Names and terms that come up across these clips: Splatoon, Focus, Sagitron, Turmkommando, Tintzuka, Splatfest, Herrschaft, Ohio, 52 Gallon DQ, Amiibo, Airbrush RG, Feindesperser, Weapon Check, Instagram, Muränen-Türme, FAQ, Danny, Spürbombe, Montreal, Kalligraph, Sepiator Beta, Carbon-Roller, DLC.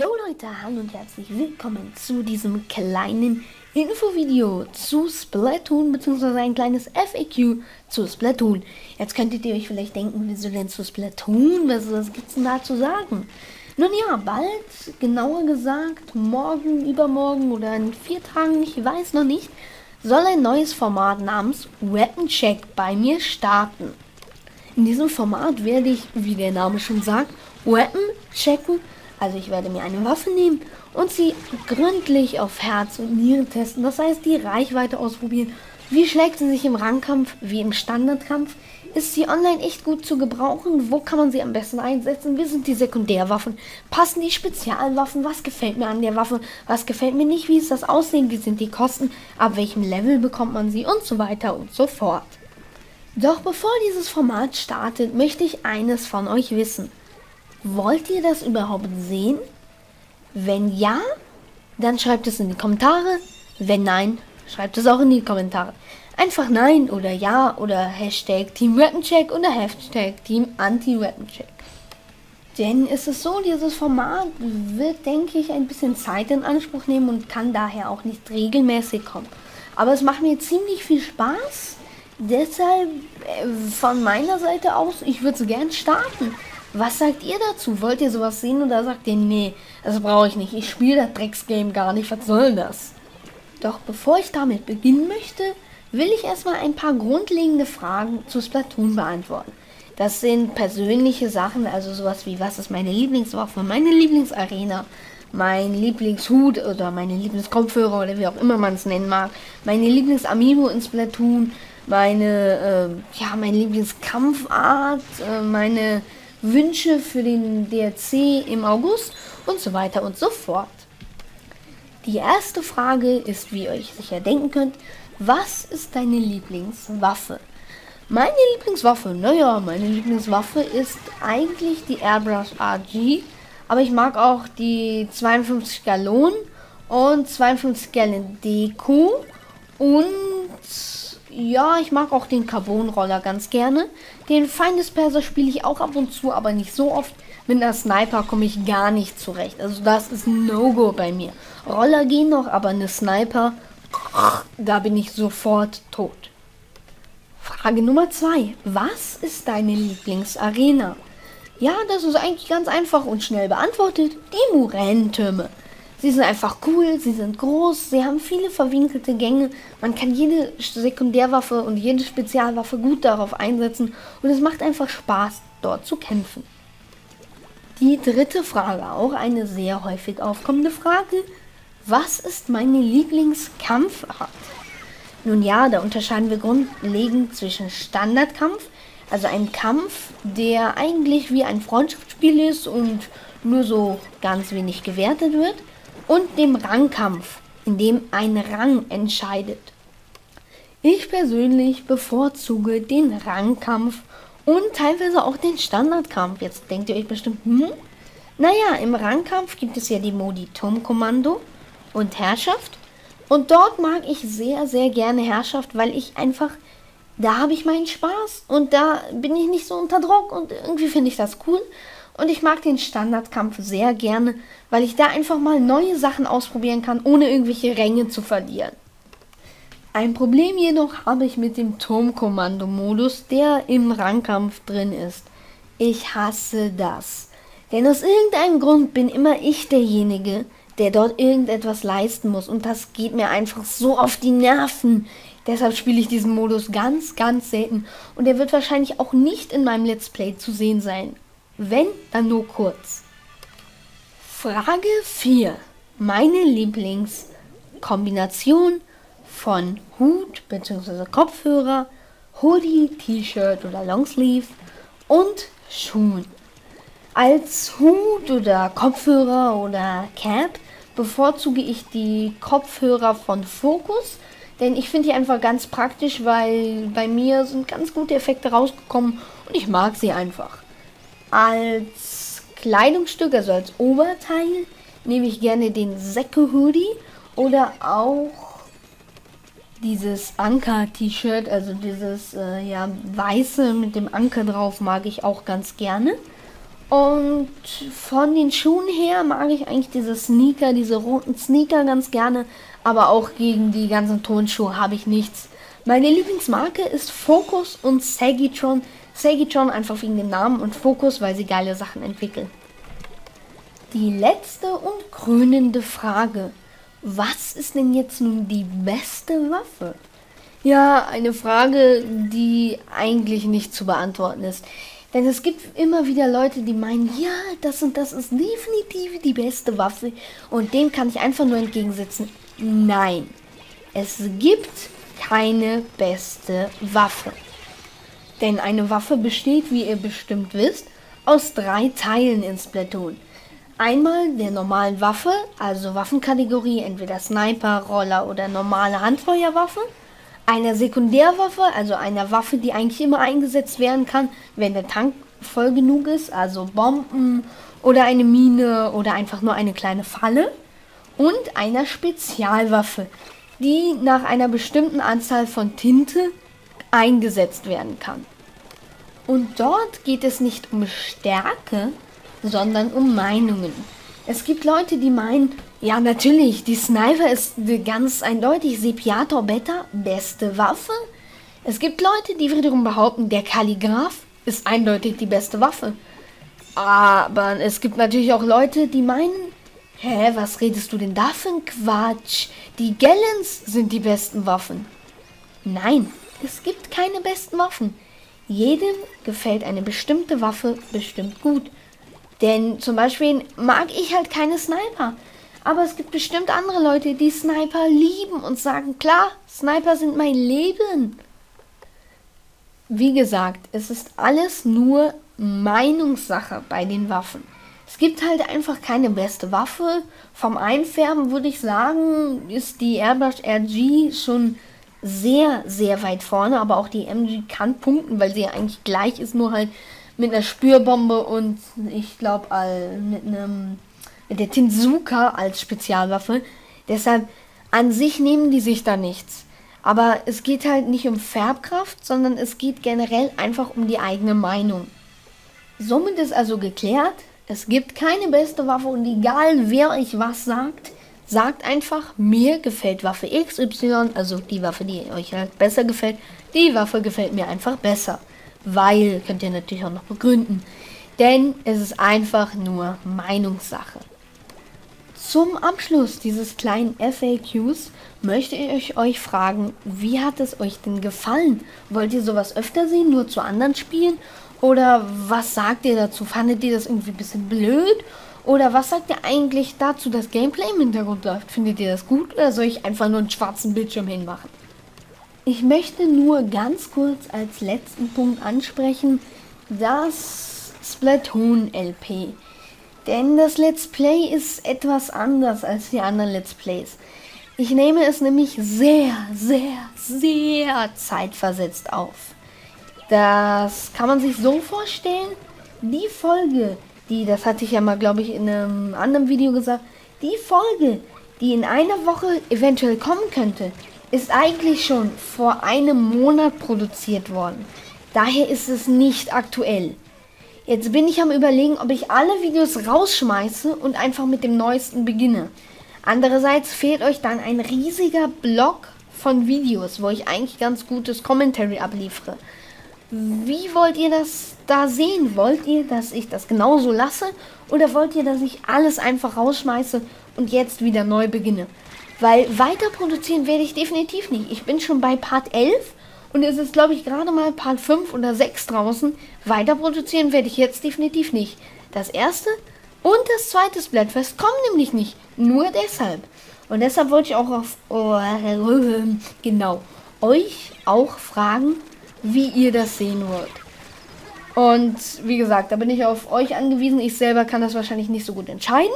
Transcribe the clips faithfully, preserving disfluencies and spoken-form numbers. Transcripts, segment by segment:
Jo Leute, hallo und herzlich willkommen zu diesem kleinen Infovideo zu Splatoon, beziehungsweise ein kleines F A Q zu Splatoon. Jetzt könntet ihr euch vielleicht denken, wieso denn zu Splatoon, was, was gibt's denn da zu sagen? Nun ja, bald, genauer gesagt, morgen, übermorgen oder in vier Tagen, ich weiß noch nicht, soll ein neues Format namens Weapon Check bei mir starten. In diesem Format werde ich, wie der Name schon sagt, Weapon checken. Also ich werde mir eine Waffe nehmen und sie gründlich auf Herz und Nieren testen. Das heißt, die Reichweite ausprobieren. Wie schlägt sie sich im Rangkampf, wie im Standardkampf? Ist sie online echt gut zu gebrauchen? Wo kann man sie am besten einsetzen? Wie sind die Sekundärwaffen? Passen die Spezialwaffen? Was gefällt mir an der Waffe? Was gefällt mir nicht? Wie ist das Aussehen? Wie sind die Kosten? Ab welchem Level bekommt man sie? Und so weiter und so fort. Doch bevor dieses Format startet, möchte ich eines von euch wissen. Wollt ihr das überhaupt sehen? Wenn ja, dann schreibt es in die Kommentare. Wenn nein, schreibt es auch in die Kommentare. Einfach nein oder ja oder Hashtag Team Weaponcheck oder Hashtag Team Anti-Weaponcheck. Denn es ist so, dieses Format wird, denke ich, ein bisschen Zeit in Anspruch nehmen und kann daher auch nicht regelmäßig kommen. Aber es macht mir ziemlich viel Spaß. Deshalb von meiner Seite aus, ich würde es gern starten. Was sagt ihr dazu? Wollt ihr sowas sehen oder sagt ihr, nee, das brauche ich nicht. Ich spiele das Drecksgame gar nicht. Was soll das? Doch bevor ich damit beginnen möchte, will ich erstmal ein paar grundlegende Fragen zu Splatoon beantworten. Das sind persönliche Sachen, also sowas wie, was ist meine Lieblingswaffe, meine Lieblingsarena, mein Lieblingshut oder meine Lieblingskopfhörer oder wie auch immer man es nennen mag, meine Lieblingsamiibo in Splatoon, meine, äh, ja, meine Lieblingskampfart, äh, meine Wünsche für den D L C im August und so weiter und so fort. Die erste Frage ist, wie ihr euch sicher denken könnt, was ist deine Lieblingswaffe? Meine Lieblingswaffe, naja, meine Lieblingswaffe ist eigentlich die Airbrush R G, aber ich mag auch die zweiundfünfzig Gallon und zweiundfünfzig Gallon D Q und ja, ich mag auch den Carbon-Roller ganz gerne. Den Feindesperser spiele ich auch ab und zu, aber nicht so oft. Mit einer Sniper komme ich gar nicht zurecht. Also das ist ein No-Go bei mir. Roller gehen noch, aber eine Sniper, da bin ich sofort tot. Frage Nummer zwei. Was ist deine Lieblingsarena? Ja, das ist eigentlich ganz einfach und schnell beantwortet. Die Muränen-Türme. Sie sind einfach cool, sie sind groß, sie haben viele verwinkelte Gänge. Man kann jede Sekundärwaffe und jede Spezialwaffe gut darauf einsetzen und es macht einfach Spaß, dort zu kämpfen. Die dritte Frage, auch eine sehr häufig aufkommende Frage. Was ist meine Lieblingskampfart? Nun ja, da unterscheiden wir grundlegend zwischen Standardkampf, also einem Kampf, der eigentlich wie ein Freundschaftsspiel ist und nur so ganz wenig gewertet wird, und dem Rangkampf, in dem ein Rang entscheidet. Ich persönlich bevorzuge den Rangkampf und teilweise auch den Standardkampf. Jetzt denkt ihr euch bestimmt, hm? Naja, im Rangkampf gibt es ja die Modi Turmkommando und Herrschaft. Und dort mag ich sehr, sehr gerne Herrschaft, weil ich einfach, da habe ich meinen Spaß und da bin ich nicht so unter Druck und irgendwie finde ich das cool. Und ich mag den Standardkampf sehr gerne, weil ich da einfach mal neue Sachen ausprobieren kann, ohne irgendwelche Ränge zu verlieren. Ein Problem jedoch habe ich mit dem Turmkommando-Modus, der im Rangkampf drin ist. Ich hasse das. Denn aus irgendeinem Grund bin immer ich derjenige, der dort irgendetwas leisten muss. Und das geht mir einfach so auf die Nerven. Deshalb spiele ich diesen Modus ganz, ganz selten. Und er wird wahrscheinlich auch nicht in meinem Let's Play zu sehen sein. Wenn, dann nur kurz. Frage vier. Meine Lieblingskombination von Hut bzw. Kopfhörer, Hoodie, T-Shirt oder Longsleeve und Schuhen. Als Hut oder Kopfhörer oder Cap bevorzuge ich die Kopfhörer von Focus, denn ich finde die einfach ganz praktisch, weil bei mir sind ganz gute Effekte rausgekommen und ich mag sie einfach. Als Kleidungsstück, also als Oberteil, nehme ich gerne den Säcke-Hoodie oder auch dieses Anker-T-Shirt, also dieses äh, ja, weiße mit dem Anker drauf mag ich auch ganz gerne. Und von den Schuhen her mag ich eigentlich diese Sneaker, diese roten Sneaker ganz gerne. Aber auch gegen die ganzen Tonschuhe habe ich nichts. Meine Lieblingsmarke ist Focus und Sagitron. Sagitron einfach wegen dem Namen und Focus, weil sie geile Sachen entwickeln. Die letzte und krönende Frage. Was ist denn jetzt nun die beste Waffe? Ja, eine Frage, die eigentlich nicht zu beantworten ist. Denn es gibt immer wieder Leute, die meinen, ja, das und das ist definitiv die beste Waffe. Und dem kann ich einfach nur entgegensetzen, nein, es gibt keine beste Waffe. Denn eine Waffe besteht, wie ihr bestimmt wisst, aus drei Teilen in Splatoon. Einmal der normalen Waffe, also Waffenkategorie, entweder Sniper, Roller oder normale Handfeuerwaffe. Einer Sekundärwaffe, also einer Waffe, die eigentlich immer eingesetzt werden kann, wenn der Tank voll genug ist, also Bomben oder eine Mine oder einfach nur eine kleine Falle. Und einer Spezialwaffe, die nach einer bestimmten Anzahl von Tinte eingesetzt werden kann. Und dort geht es nicht um Stärke, sondern um Meinungen. Es gibt Leute, die meinen, ja natürlich, die Sniper ist ganz eindeutig Sepiator Beta, beste Waffe. Es gibt Leute, die wiederum behaupten, der Kalligraph ist eindeutig die beste Waffe. Aber es gibt natürlich auch Leute, die meinen, hä, was redest du denn da für ein Quatsch? Die Gallons sind die besten Waffen. Nein, es gibt keine besten Waffen. Jedem gefällt eine bestimmte Waffe bestimmt gut. Denn zum Beispiel mag ich halt keine Sniper. Aber es gibt bestimmt andere Leute, die Sniper lieben und sagen, klar, Sniper sind mein Leben. Wie gesagt, es ist alles nur Meinungssache bei den Waffen. Es gibt halt einfach keine beste Waffe. Vom Einfärben würde ich sagen, ist die Airbrush R G schon sehr, sehr weit vorne. Aber auch die M G kann punkten, weil sie ja eigentlich gleich ist, nur halt mit einer Spürbombe und ich glaube mit einem... der Tintzuka als Spezialwaffe. Deshalb, an sich nehmen die sich da nichts. Aber es geht halt nicht um Färbkraft, sondern es geht generell einfach um die eigene Meinung. Somit ist also geklärt, es gibt keine beste Waffe und egal wer euch was sagt, sagt einfach, mir gefällt Waffe X Y, also die Waffe, die euch halt besser gefällt, die Waffe gefällt mir einfach besser. Weil, könnt ihr natürlich auch noch begründen. Denn es ist einfach nur Meinungssache. Zum Abschluss dieses kleinen F A Qs möchte ich euch fragen, wie hat es euch denn gefallen? Wollt ihr sowas öfter sehen, nur zu anderen Spielen? Oder was sagt ihr dazu? Fandet ihr das irgendwie ein bisschen blöd? Oder was sagt ihr eigentlich dazu, dass Gameplay im Hintergrund läuft? Findet ihr das gut oder soll ich einfach nur einen schwarzen Bildschirm hinmachen? Ich möchte nur ganz kurz als letzten Punkt ansprechen, das Splatoon L P. Denn das Let's Play ist etwas anders als die anderen Let's Plays. Ich nehme es nämlich sehr, sehr, sehr zeitversetzt auf. Das kann man sich so vorstellen, die Folge, die, das hatte ich ja mal, glaube ich, in einem anderen Video gesagt, die Folge, die in einer Woche eventuell kommen könnte, ist eigentlich schon vor einem Monat produziert worden. Daher ist es nicht aktuell. Jetzt bin ich am Überlegen, ob ich alle Videos rausschmeiße und einfach mit dem neuesten beginne. Andererseits fehlt euch dann ein riesiger Block von Videos, wo ich eigentlich ganz gutes Commentary abliefere. Wie wollt ihr das da sehen? Wollt ihr, dass ich das genauso lasse? Oder wollt ihr, dass ich alles einfach rausschmeiße und jetzt wieder neu beginne? Weil weiter produzieren werde ich definitiv nicht. Ich bin schon bei Part elf. Und es ist, glaube ich, gerade mal Part fünf oder sechs draußen. Weiter produzieren werde ich jetzt definitiv nicht. Das erste und das zweite Splatfest kommen nämlich nicht. Nur deshalb. Und deshalb wollte ich auch auf oh, genau euch auch fragen, wie ihr das sehen wollt. Und wie gesagt, da bin ich auf euch angewiesen. Ich selber kann das wahrscheinlich nicht so gut entscheiden.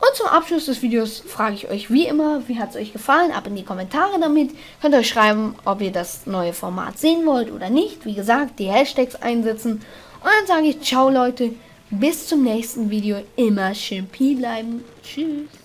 Und zum Abschluss des Videos frage ich euch wie immer, wie hat es euch gefallen? Ab in die Kommentare damit. Könnt euch schreiben, ob ihr das neue Format sehen wollt oder nicht. Wie gesagt, die Hashtags einsetzen. Und dann sage ich ciao Leute, bis zum nächsten Video. Immer schön Pi bleiben. Tschüss.